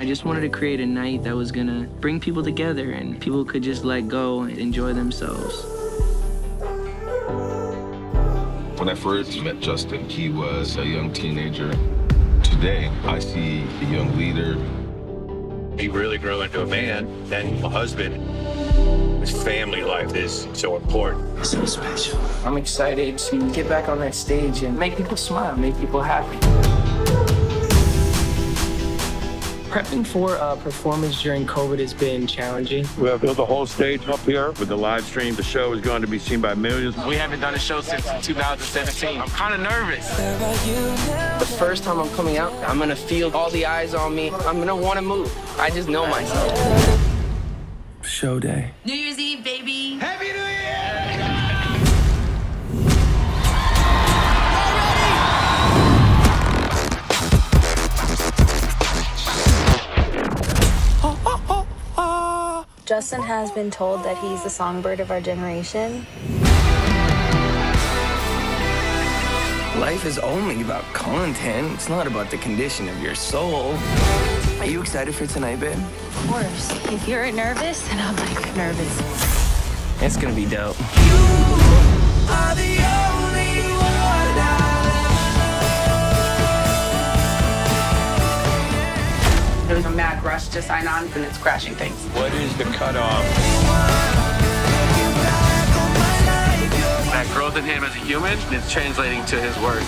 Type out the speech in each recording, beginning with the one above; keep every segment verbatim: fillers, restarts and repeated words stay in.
I just wanted to create a night that was gonna bring people together and people could just let go and enjoy themselves. When I first met Justin, he was a young teenager. Today, I see a young leader. He really grew into a man, then a husband. His family life is so important. So special. I'm excited to get back on that stage and make people smile, make people happy. Prepping for a performance during COVID has been challenging. We have built the whole stage up here. With the live stream, the show is going to be seen by millions. We haven't done a show since two thousand seventeen. I'm kind of nervous. The first time I'm coming out, I'm going to feel all the eyes on me. I'm going to want to move. I just know myself. Show day. New Year's Eve, baby. Happy New Year! Justin has been told that he's the songbird of our generation. Life is only about content. It's not about the condition of your soul. Are you excited for tonight, babe? Of course. If you're nervous, then I'm like nervous. It's gonna be dope. You are the only one I love. There's a mad rush to sign on, and it's crashing things. What is the cutoff? That growth in him as a human is translating to his work.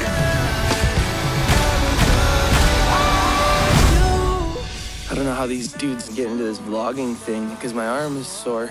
I don't know how these dudes get into this vlogging thing, because my arm is sore.